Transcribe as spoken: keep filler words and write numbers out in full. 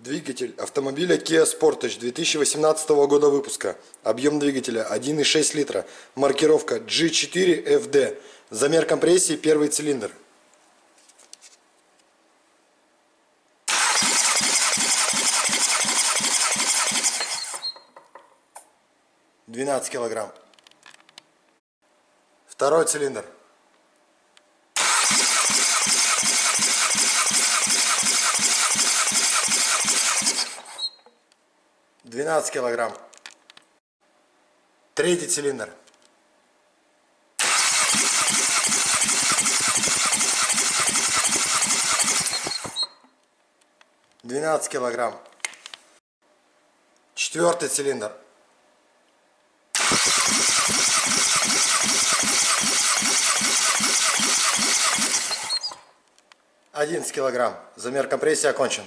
Двигатель автомобиля Kia Sportage две тысячи восемнадцатого года выпуска. Объем двигателя один и шесть литра. Маркировка джи четыре эф ди. Замер компрессии первый цилиндр. двенадцать килограмм. Второй цилиндр. двенадцать килограмм. Третий цилиндр. двенадцать килограмм. Четвертый цилиндр. одиннадцать килограмм. Замер компрессии окончен.